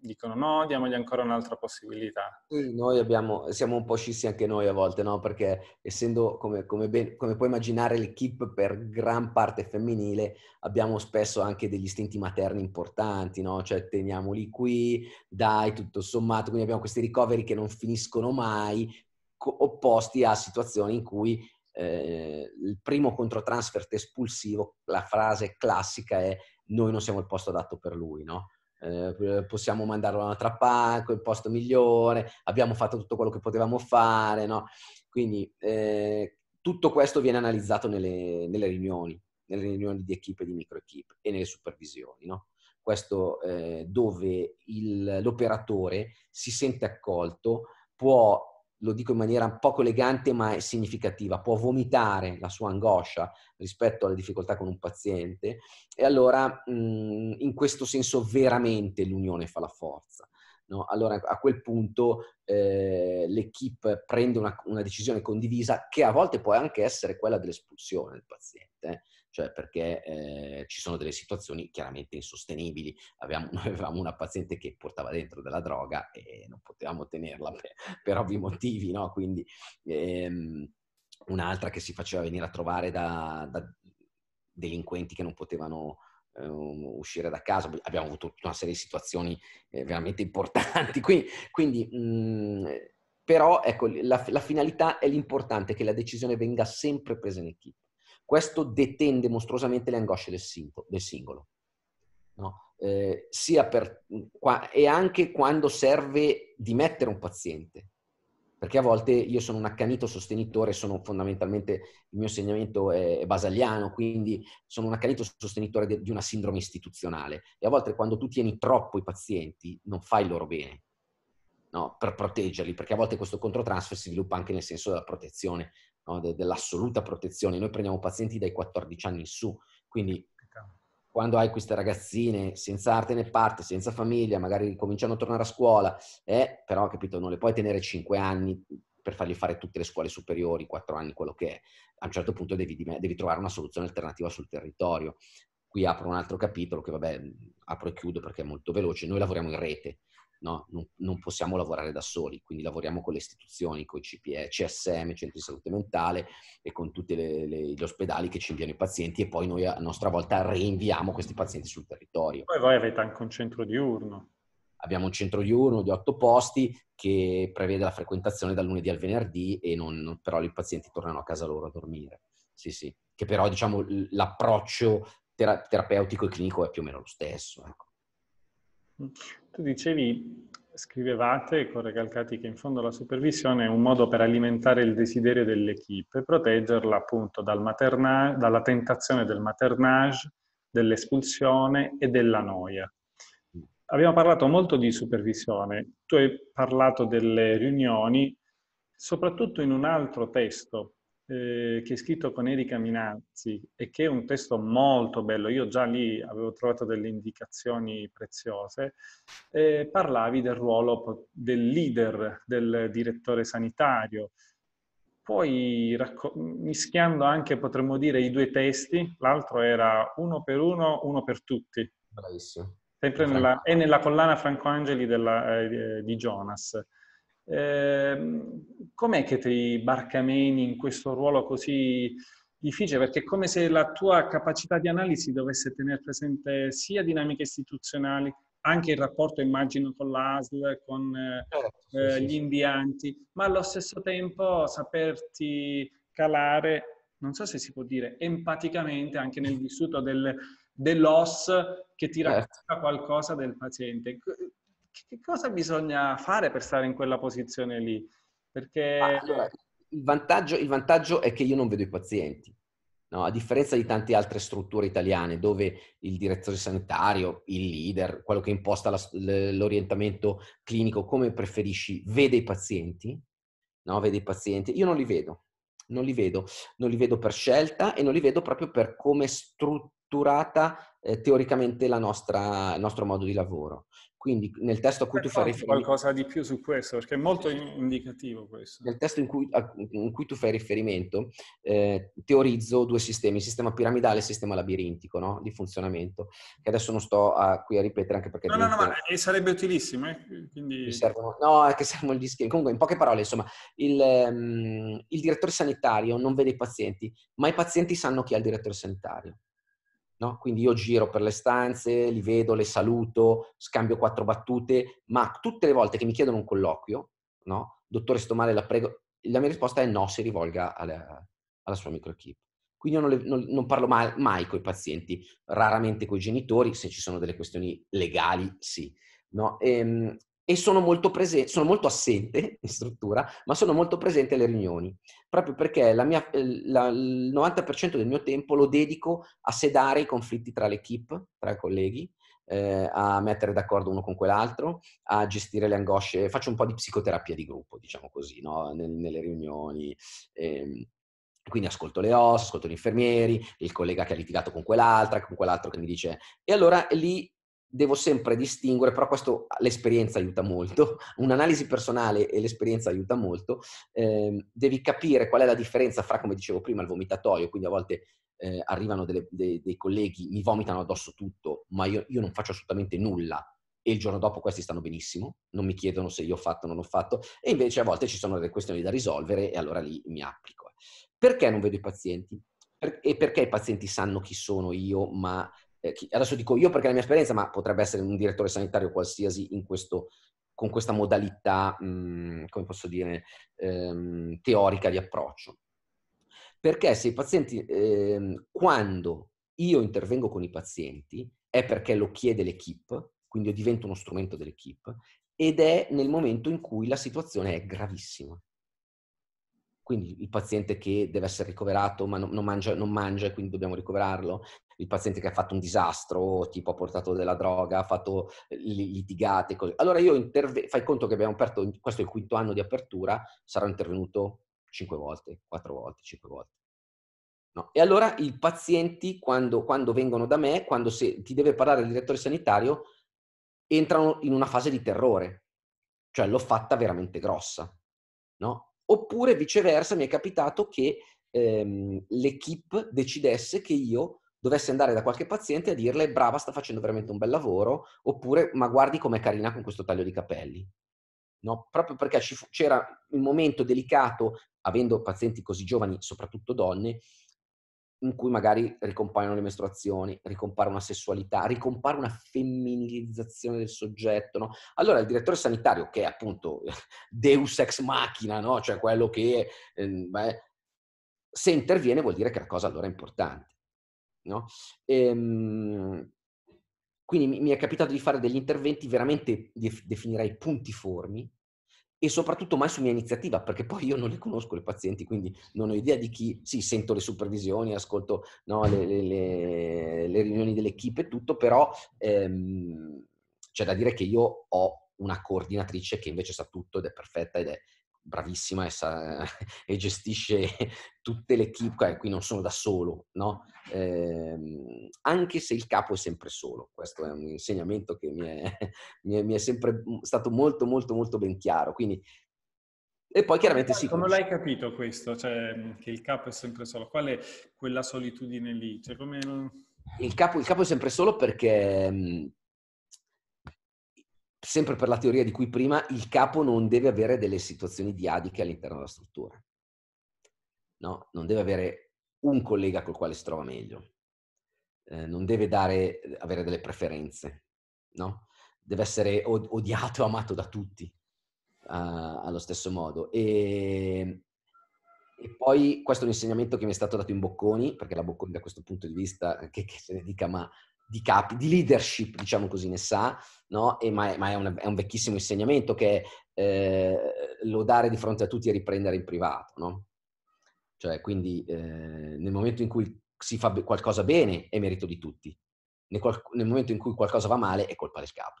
dicono no, diamogli ancora un'altra possibilità? Sì, noi abbiamo, siamo un po' scissi anche noi a volte, no? Perché essendo, come, come, ben, come puoi immaginare, l'equipe per gran parte femminile, abbiamo spesso anche degli istinti materni importanti, no? Cioè teniamoli qui, dai, tutto sommato, quindi abbiamo questi ricoveri che non finiscono mai, co- opposti a situazioni in cui eh, il primo controtransfert espulsivo, la frase classica è noi non siamo il posto adatto per lui, no? Eh, possiamo mandarlo da un'altra parte, il posto migliore, abbiamo fatto tutto quello che potevamo fare, no? Quindi eh, tutto questo viene analizzato nelle, nelle riunioni, nelle riunioni di equipe e di microequipe e nelle supervisioni, no? Questo eh, dove il, l'operatore si sente accolto, può, lo dico in maniera poco elegante ma è significativa, può vomitare la sua angoscia rispetto alle difficoltà con un paziente, e allora mh, in questo senso veramente l'unione fa la forza, no? Allora a quel punto eh, l'equipe prende una, una decisione condivisa che a volte può anche essere quella dell'espulsione del paziente, eh? Cioè perché eh, ci sono delle situazioni chiaramente insostenibili. Avevamo, noi avevamo una paziente che portava dentro della droga e non potevamo tenerla per, per ovvi motivi, no? Quindi ehm, un'altra che si faceva venire a trovare da, da delinquenti che non potevano eh, uscire da casa. Abbiamo avuto tutta una serie di situazioni eh, veramente importanti, quindi, quindi mh, però ecco la, la finalità è l'importante, che la decisione venga sempre presa in equipe. Questo detende mostruosamente le angosce del, singo, del singolo, no? Eh, sia per, qua, e anche quando serve dimettere un paziente, perché a volte io sono un accanito sostenitore, sono fondamentalmente, il mio insegnamento è, è basaliano, quindi sono un accanito sostenitore de, di una sindrome istituzionale, e a volte quando tu tieni troppo i pazienti non fai il loro bene, no? Per proteggerli, perché a volte questo controtransfer si sviluppa anche nel senso della protezione, no? De, dell'assoluta protezione. Noi prendiamo pazienti dai quattordici anni in su, quindi quando hai queste ragazzine senza arte né parte, senza famiglia, magari cominciano a tornare a scuola, eh, però capito, non le puoi tenere cinque anni per fargli fare tutte le scuole superiori, quattro anni, quello che è. A un certo punto devi, devi trovare una soluzione alternativa sul territorio. Qui apro un altro capitolo che vabbè, apro e chiudo perché è molto veloce. Noi lavoriamo in rete, no? Non, non possiamo lavorare da soli, quindi lavoriamo con le istituzioni, con i C P E, C S M, centri di salute mentale, e con tutti le, le, gli ospedali che ci inviano i pazienti, e poi noi a nostra volta reinviamo questi pazienti sul territorio. Poi voi avete anche un centro diurno. Abbiamo un centro diurno di otto posti che prevede la frequentazione dal lunedì al venerdì, e non, però i pazienti tornano a casa loro a dormire. Sì, sì. Che però diciamo l'approccio tera- terapeutico e clinico è più o meno lo stesso, ecco. Tu dicevi, scrivevate con Recalcati che in fondo la supervisione è un modo per alimentare il desiderio dell'equipe, proteggerla appunto dal materna- dalla tentazione del maternage, dell'espulsione e della noia. abbiamo parlato molto di supervisione. Tu hai parlato delle riunioni, soprattutto in un altro testo eh, che è scritto con Enrico Minazzi e che è un testo molto bello. Io già lì avevo trovato delle indicazioni preziose. Eh, parlavi del ruolo del leader, del direttore sanitario. Poi mischiando anche, potremmo dire, i due testi, l'altro era uno per uno, uno per tutti. Bravissimo. Sempre nella, e nella collana Franco Angeli della, eh, di Jonas. Eh, com'è che ti barcameni in questo ruolo così difficile? Perché è come se la tua capacità di analisi dovesse tenere presente sia dinamiche istituzionali, anche il rapporto, immagino, con l'A S L, con eh, sì, gli sì. invianti, ma allo stesso tempo saperti calare, non so se si può dire, empaticamente anche nel vissuto del, dell'O S che ti racconta eh. qualcosa del paziente. Che cosa bisogna fare per stare in quella posizione lì? Perché... Ah, allora, il, vantaggio, il vantaggio è che io non vedo i pazienti. No, a differenza di tante altre strutture italiane dove il direttore sanitario, il leader, quello che imposta l'orientamento clinico, come preferisci, vede i pazienti, no? Vede i pazienti, io non li vedo, non li vedo, non li vedo per scelta e non li vedo proprio per come è strutturata eh, teoricamente la nostra, il nostro modo di lavoro. Quindi nel testo a cui tu fai riferimento... Qualcosa di più su questo, perché è molto indicativo questo. Nel testo in cui, in cui tu fai riferimento, eh, teorizzo due sistemi, il sistema piramidale e il sistema labirintico, no? Di funzionamento, che adesso non sto a, qui a ripetere anche perché... No, no, no, ma sarebbe utilissimo, eh? Quindi... Servono, no, è che servono gli schemi. Comunque, in poche parole, insomma, il, um, il direttore sanitario non vede i pazienti, ma i pazienti sanno chi è il direttore sanitario. No? Quindi io giro per le stanze, li vedo, le saluto, scambio quattro battute, ma tutte le volte che mi chiedono un colloquio, no? Dottore, sto male, la prego, la mia risposta è no, si rivolga alla, alla sua microequipe. Quindi io non, le, non, non parlo mai, mai con i pazienti, raramente con i genitori, se ci sono delle questioni legali, sì. No? E, e sono molto presente, sono molto assente in struttura, ma sono molto presente alle riunioni, proprio perché la mia, la, il novanta per cento del mio tempo lo dedico a sedare i conflitti tra l'equipe, tra i colleghi, eh, a mettere d'accordo uno con quell'altro, a gestire le angosce, faccio un po' di psicoterapia di gruppo, diciamo così, no? Nel, nelle riunioni. Ehm. Quindi ascolto le O S, ascolto gli infermieri, il collega che ha litigato con quell'altra, con quell'altro che mi dice... E allora lì... Devo sempre distinguere, però questo l'esperienza aiuta molto, un'analisi personale e l'esperienza aiuta molto, eh, devi capire qual è la differenza fra, come dicevo prima, il vomitatoio, quindi a volte eh, arrivano delle, dei, dei colleghi, mi vomitano addosso tutto, ma io, io non faccio assolutamente nulla e il giorno dopo questi stanno benissimo, non mi chiedono se io ho fatto o non ho fatto, e invece a volte ci sono delle questioni da risolvere e allora lì mi applico. Perché non vedo i pazienti? Per, e perché i pazienti sanno chi sono io, ma... Adesso dico io perché è la mia esperienza, ma potrebbe essere un direttore sanitario qualsiasi in questo, con questa modalità, mh, come posso dire, ehm, teorica di approccio. Perché se i pazienti, ehm, quando io intervengo con i pazienti, è perché lo chiede l'equipe, quindi io divento uno strumento dell'equipe, ed è nel momento in cui la situazione è gravissima. Quindi il paziente che deve essere ricoverato ma non, non mangia, non mangia e quindi dobbiamo ricoverarlo, il paziente che ha fatto un disastro, tipo ha portato della droga, ha fatto litigate, cose. Allora io interve- fai conto che abbiamo aperto, questo è il quinto anno di apertura, sarò intervenuto cinque volte, quattro volte, cinque volte. No. E allora i pazienti quando, quando vengono da me, quando se ti deve parlare il direttore sanitario, entrano in una fase di terrore, cioè l'ho fatta veramente grossa, no? Oppure viceversa mi è capitato che ehm, l'equipe decidesse che io dovessi andare da qualche paziente a dirle brava, sta facendo veramente un bel lavoro, oppure ma guardi com'è carina con questo taglio di capelli. No? Proprio perché ci fu, c'era un momento delicato, avendo pazienti così giovani, soprattutto donne, in cui magari ricompaiono le mestruazioni, ricompare una sessualità, ricompare una femminilizzazione del soggetto, no? Allora il direttore sanitario, che è appunto deus ex machina, no? Cioè quello che, eh, beh, se interviene vuol dire che la cosa allora è importante, no? Ehm, quindi mi è capitato di fare degli interventi veramente, definirei, puntiformi, e soprattutto mai su mia iniziativa, perché poi io non le conosco le pazienti, quindi non ho idea di chi, sì, sento le supervisioni, ascolto, no, le, le, le, le riunioni dell'equipe e tutto, però ehm, C'è da dire che io ho una coordinatrice che invece sa tutto ed è perfetta ed è bravissima e, sa, e gestisce tutte le equip, qui non sono da solo, no? Eh, anche se il capo è sempre solo, questo è un insegnamento che mi è, mi è, mi è sempre stato molto molto molto ben chiaro, quindi. E poi chiaramente sì. Come l'hai capito questo? Cioè, che il capo è sempre solo? Qual è quella solitudine lì? Cioè, come... il, capo, il capo è sempre solo perché, sempre per la teoria di cui prima, il capo non deve avere delle situazioni diadiche all'interno della struttura. No? Non deve avere un collega col quale si trova meglio. Eh, non deve dare, avere delle preferenze. No? Deve essere odiato e amato da tutti. Uh, allo stesso modo e, e poi questo è un insegnamento che mi è stato dato in Bocconi, perché la Bocconi da questo punto di vista che, che se ne dica, ma di capi, di leadership diciamo così, ne sa, no? E ma è, ma è, un, è un vecchissimo insegnamento che è eh, lodare di fronte a tutti e riprendere in privato, no? Cioè quindi eh, nel momento in cui si fa qualcosa bene è merito di tutti, nel, qual- nel momento in cui qualcosa va male è colpa del capo.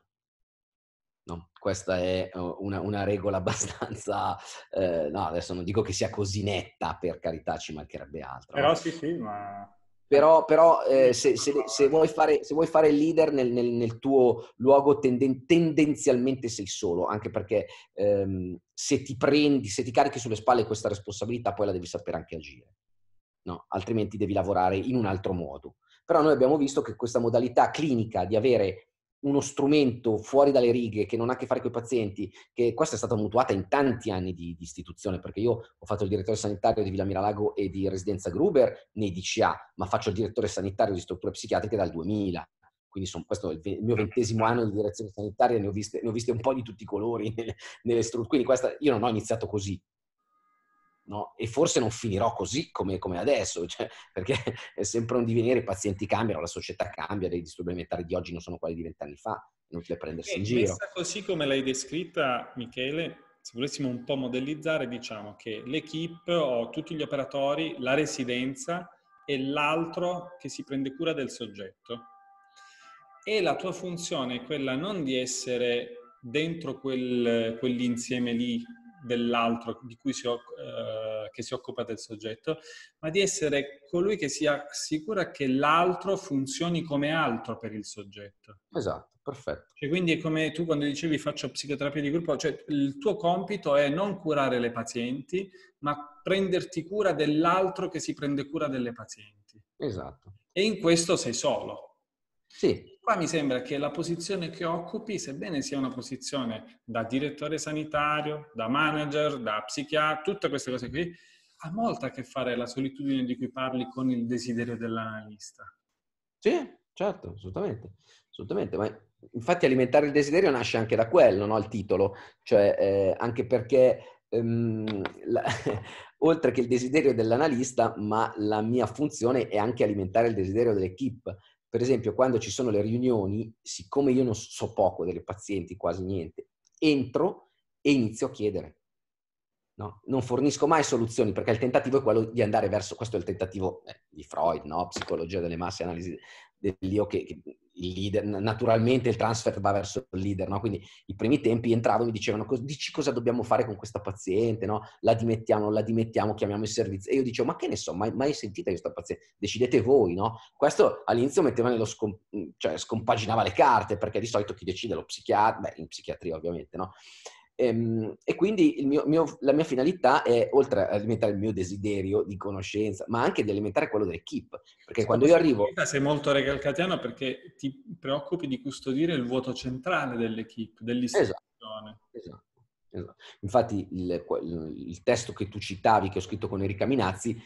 No, questa è una, una regola abbastanza, eh, no, adesso non dico che sia così netta, per carità, ci mancherebbe altro. Però sì, sì, ma... Però, però eh, se, se, se vuoi fare se vuoi fare il leader nel, nel, nel tuo luogo tenden, tendenzialmente sei solo, anche perché ehm, se ti prendi, se ti carichi sulle spalle questa responsabilità, poi la devi sapere anche agire, no? Altrimenti devi lavorare in un altro modo. Però noi abbiamo visto che questa modalità clinica di avere uno strumento fuori dalle righe che non ha a che fare con i pazienti, che questa è stata mutuata in tanti anni di, di istituzione, perché io ho fatto il direttore sanitario di Villa Miralago e di Residenza Gruber nei D C A, ma faccio il direttore sanitario di strutture psichiatriche dal duemila, quindi sono, questo è il, il mio ventesimo anno di direzione sanitaria, ne ho viste, ne ho viste un po' di tutti i colori nelle, nelle strutture, quindi questa, io non ho iniziato così, no? E forse non finirò così come, come adesso, cioè, perché è sempre un divenire, i pazienti cambiano, la società cambia, i disturbi alimentari di oggi non sono quelli di vent'anni fa, inutile prendersi in giro. Così come l'hai descritta, Michele, se volessimo un po' modellizzare, diciamo che l'equipe o tutti gli operatori, la residenza e l'altro che si prende cura del soggetto, e la tua funzione è quella non di essere dentro quel, quell'insieme lì dell'altro di cui si, eh, che si occupa del soggetto, ma di essere colui che sia sicura che l'altro funzioni come altro per il soggetto. Esatto, perfetto. Cioè, quindi è come tu quando dicevi faccio psicoterapia di gruppo, cioè il tuo compito è non curare le pazienti, ma prenderti cura dell'altro che si prende cura delle pazienti. Esatto. E in questo sei solo. Sì. Qua mi sembra che la posizione che occupi, sebbene sia una posizione da direttore sanitario, da manager, da psichiatra, tutte queste cose qui, ha molto a che fare la solitudine di cui parli con il desiderio dell'analista. Sì, certo, assolutamente, assolutamente. Ma infatti Alimentare il desiderio nasce anche da quello, no? Il titolo, cioè eh, anche perché ehm, la, oltre che il desiderio dell'analista, ma la mia funzione è anche alimentare il desiderio dell'equipe. Per esempio, quando ci sono le riunioni, siccome io non so poco delle pazienti, quasi niente, entro e inizio a chiedere. No? Non fornisco mai soluzioni, perché il tentativo è quello di andare verso... Questo è il tentativo eh, di Freud, no? Psicologia delle masse, analisi dell'io, che, che il leader, naturalmente il transfer va verso il leader. No? Quindi i primi tempi entravo e mi dicevano, dici cosa dobbiamo fare con questa paziente, no? La dimettiamo, non la dimettiamo, chiamiamo il servizio. E io dicevo, ma che ne so, mai, mai sentita questa paziente? Decidete voi, no? Questo all'inizio metteva nello scom- cioè scompaginava le carte, perché di solito chi decide è lo psichiatra, beh, in psichiatria ovviamente, no? E quindi il mio, mio, la mia finalità è, oltre ad alimentare il mio desiderio di conoscenza, ma anche di alimentare quello dell'equipe, perché sì, quando io arrivo... Sei molto recalcatiano perché ti preoccupi di custodire il vuoto centrale dell'equipe, dell'istituzione. Esatto, esatto, esatto. Infatti il, il testo che tu citavi, che ho scritto con Enrico Minazzi,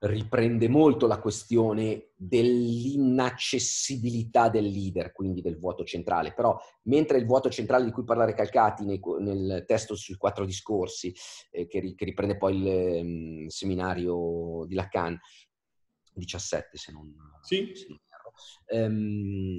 riprende molto la questione dell'inaccessibilità del leader, quindi del vuoto centrale. Però mentre il vuoto centrale di cui parla Recalcati nei, nel testo sui quattro discorsi, eh, che, che riprende poi il mm, seminario di Lacan, diciassette se non, sì. se non erro, ehm,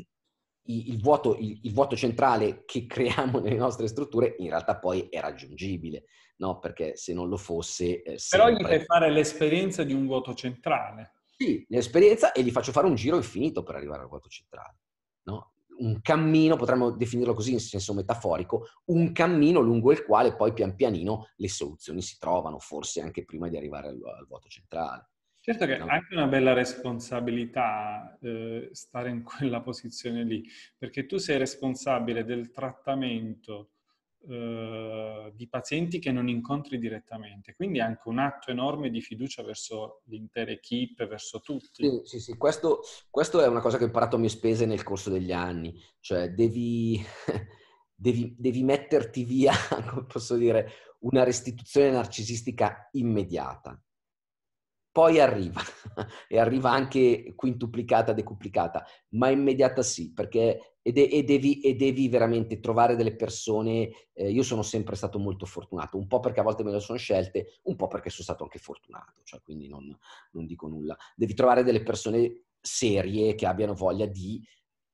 il, il, vuoto, il, il vuoto centrale che creiamo nelle nostre strutture in realtà poi è raggiungibile. No, perché se non lo fosse... Eh, Però gli fai fare l'esperienza di un vuoto centrale. Sì, l'esperienza, e gli faccio fare un giro infinito per arrivare al vuoto centrale. No? un cammino, potremmo definirlo così in senso metaforico, un cammino lungo il quale poi pian pianino le soluzioni si trovano, forse anche prima di arrivare al, al vuoto centrale. Certo che è anche una bella responsabilità eh, stare in quella posizione lì, perché tu sei responsabile del trattamento eh, di pazienti che non incontri direttamente, quindi è anche un atto enorme di fiducia verso l'intera equipe, verso tutti. Sì, sì, sì. Questo, questo è una cosa che ho imparato a mie spese nel corso degli anni, cioè devi, devi, devi metterti via, come posso dire, una restituzione narcisistica immediata. Poi arriva, e arriva anche quintuplicata, decuplicata, ma immediata sì, perché e, de, e, devi, e devi veramente trovare delle persone, eh, io sono sempre stato molto fortunato, un po' perché a volte me le sono scelte, un po' perché sono stato anche fortunato, cioè quindi non, non dico nulla. Devi trovare delle persone serie che abbiano voglia di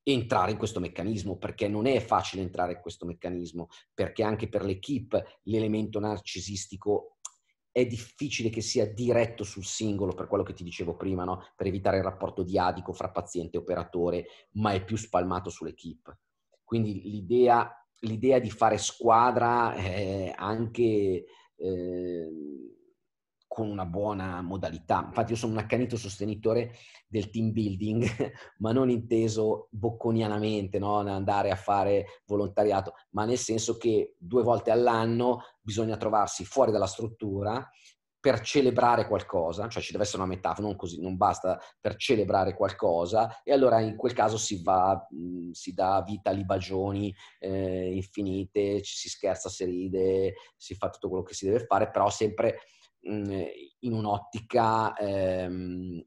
entrare in questo meccanismo, perché non è facile entrare in questo meccanismo, perché anche per l'equipe l'elemento narcisistico è difficile che sia diretto sul singolo, per quello che ti dicevo prima, no? Per evitare il rapporto diadico fra paziente e operatore, ma è più spalmato sull'equipe. Quindi l'idea l'idea di fare squadra è anche eh, con una buona modalità. Infatti io sono un accanito sostenitore del team building, ma non inteso bocconianamente, no? Andare a fare volontariato, ma nel senso che due volte all'anno bisogna trovarsi fuori dalla struttura per celebrare qualcosa, cioè ci deve essere una metafora, non così, non basta, per celebrare qualcosa, e allora in quel caso si va, si dà vita a libagioni eh, infinite, ci si scherza, si ride, si fa tutto quello che si deve fare, però sempre in un'ottica ehm,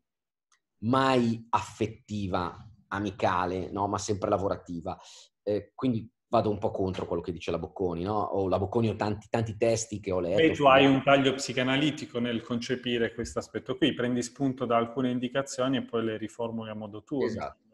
mai affettiva, amicale, no? Ma sempre lavorativa. Eh, quindi vado un po' contro quello che dice la Bocconi, no? O la Bocconi, ho tanti, tanti testi che ho letto. E tu hai un taglio psicanalitico nel concepire questo aspetto qui, prendi spunto da alcune indicazioni e poi le riformuli a modo tuo. Esatto.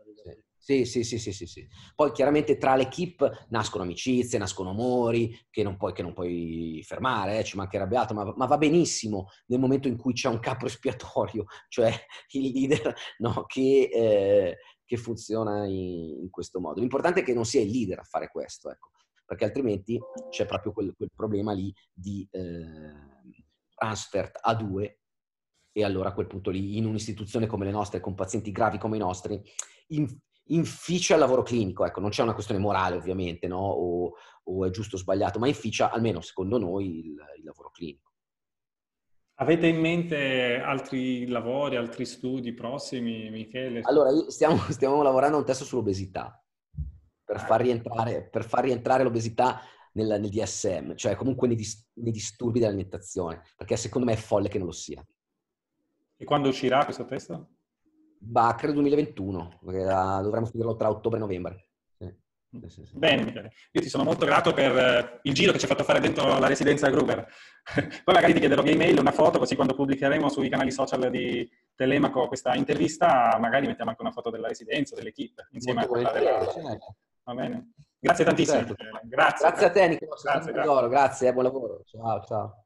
Sì, sì, sì, sì, sì, sì. Poi chiaramente tra l'equipe nascono amicizie, nascono amori che non puoi, che non puoi fermare, eh, ci mancherebbe altro, ma, ma va benissimo nel momento in cui c'è un capro espiatorio, cioè il leader, no, che, eh, che funziona in, in questo modo. L'importante è che non sia il leader a fare questo, ecco, perché altrimenti c'è proprio quel, quel problema lì di eh, transfer a due, e allora a quel punto lì in un'istituzione come le nostre, con pazienti gravi come i nostri, in, inficia il lavoro clinico, ecco, non c'è una questione morale ovviamente, no? o, o è giusto o sbagliato, ma inficia, almeno secondo noi, il, il lavoro clinico. Avete in mente altri lavori, altri studi prossimi, Michele? Allora, stiamo, stiamo lavorando a un testo sull'obesità, per far rientrare, per far rientrare l'obesità nel, nel D S M, cioè comunque nei, dis, nei disturbi dell'alimentazione, perché secondo me è folle che non lo sia. E quando uscirà questo testo? Bah, credo duemilaventuno, dovremmo finirlo tra ottobre e novembre. Sì. Sì, sì. Bene, io ti sono molto grato per il giro che ci hai fatto fare dentro la residenza Gruber. Poi magari ti chiederò via email una foto, così quando pubblicheremo sui canali social di Telemaco questa intervista, magari mettiamo anche una foto della residenza, dell'equipe, insieme molto a quella della... Certo. Va bene. Grazie tantissimo. Certo. Grazie. Grazie a te, Nicolò. Grazie, grazie. Grazie, buon lavoro. Ciao, ciao.